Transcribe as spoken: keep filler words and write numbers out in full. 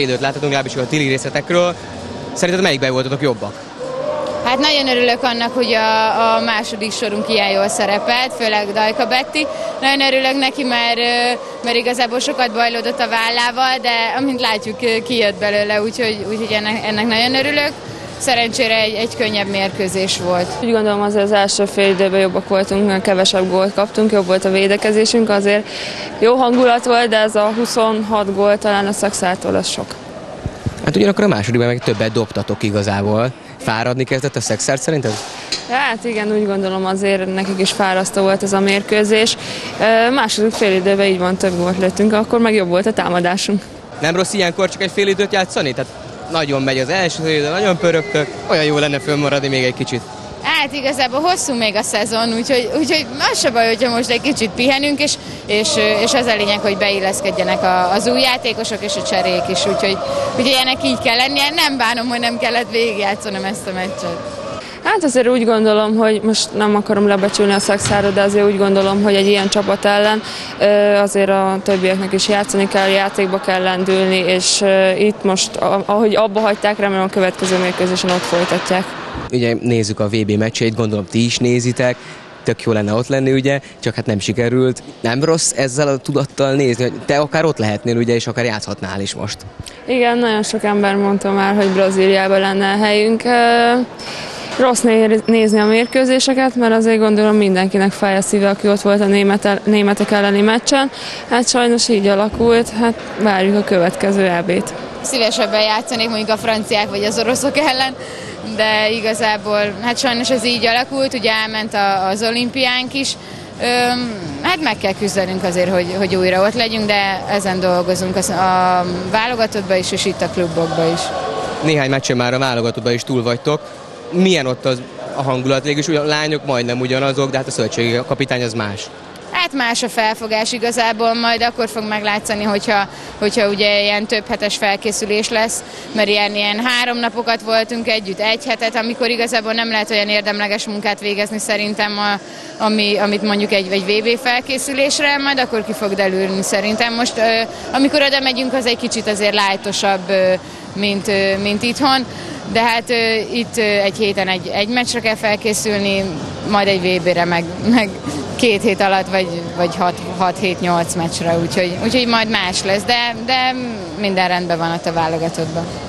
védőt láthatunk, legalábbis a téli részletekről. Szerinted melyikben voltatok jobbak? Hát nagyon örülök annak, hogy a, a második sorunk ilyen jól szerepelt, főleg Dajka Betty. Nagyon örülök neki, mert, mert igazából sokat bajlódott a vállával, de amint látjuk, kijött belőle, úgyhogy, úgyhogy ennek, ennek nagyon örülök. Szerencsére egy, egy könnyebb mérkőzés volt. Úgy gondolom, azért az első fél időben jobbak voltunk, mert kevesebb gólt kaptunk, jobb volt a védekezésünk, azért jó hangulat volt, de ez a huszonhat gól talán a Szekszártól az sok. Hát ugyanakkor a másodikban meg többet dobtatok igazából. Fáradni kezdett a Szekszárd szerinted? Hát igen, úgy gondolom, azért nekik is fárasztó volt ez a mérkőzés. E, második fél időben így van, több gólt lőttünk, akkor meg jobb volt a támadásunk. Nem rossz ilyenkor csak egy fél időt játszani? Tehát nagyon megy az első idő, nagyon pörögtök, olyan jó lenne fölmaradni még egy kicsit. Hát igazából hosszú még a szezon, úgyhogy, úgyhogy az se baj, hogyha most egy kicsit pihenünk, és, és, és az a lényeg, hogy beilleszkedjenek a, az új játékosok és a cserék is, úgyhogy ugye ennek így kell lennie, nem bánom, hogy nem kellett végigjátszanom ezt a meccset. Hát azért úgy gondolom, hogy most nem akarom lebecsülni a Szekszárdat, de azért úgy gondolom, hogy egy ilyen csapat ellen azért a többieknek is játszani kell, játékba kell lendülni, és itt most, ahogy abba hagyták, remélem a következő mérkőzésen ott folytatják. Ugye nézzük a vé bé meccseit, gondolom ti is nézitek, tök jó lenne ott lenni, ugye, csak hát nem sikerült. Nem rossz ezzel a tudattal nézni, hogy te akár ott lehetnél, ugye, és akár játszhatnál is most. Igen, nagyon sok ember mondta már, hogy Brazíliában lenne a helyünk. Rossz nézni a mérkőzéseket, mert azért gondolom mindenkinek fáj a szíve, aki ott volt a németek elleni meccsen. Hát sajnos így alakult, hát várjuk a következő é bét. Szívesebben játszanék mondjuk a franciák vagy az oroszok ellen, de igazából hát sajnos ez így alakult, ugye elment a, az olimpiánk is. Öm, hát meg kell küzdenünk azért, hogy, hogy újra ott legyünk, de ezen dolgozunk a, a válogatottban is, és itt a klubokban is. Néhány meccsen már a válogatottban is túl vagytok. Milyen ott az a hangulat? Végülis ugyan, lányok majdnem ugyanazok, de hát a szövetségi kapitány az más. Hát más a felfogás igazából, majd akkor fog meglátszani, hogyha, hogyha ugye ilyen több hetes felkészülés lesz, mert ilyen, ilyen három napokat voltunk együtt, egy hetet, amikor igazából nem lehet olyan érdemleges munkát végezni szerintem, a, ami, amit mondjuk egy, egy vé bé felkészülésre, majd akkor ki fog derülni szerintem. Most amikor oda megyünk, az egy kicsit azért lájtosabb, mint, mint itthon, de hát itt egy héten egy, egy meccsre kell felkészülni, majd egy vé bére meg... meg két hét alatt, vagy, vagy hat-hét-nyolc meccsre, úgyhogy, úgyhogy majd más lesz, de, de minden rendben van ott a válogatottban.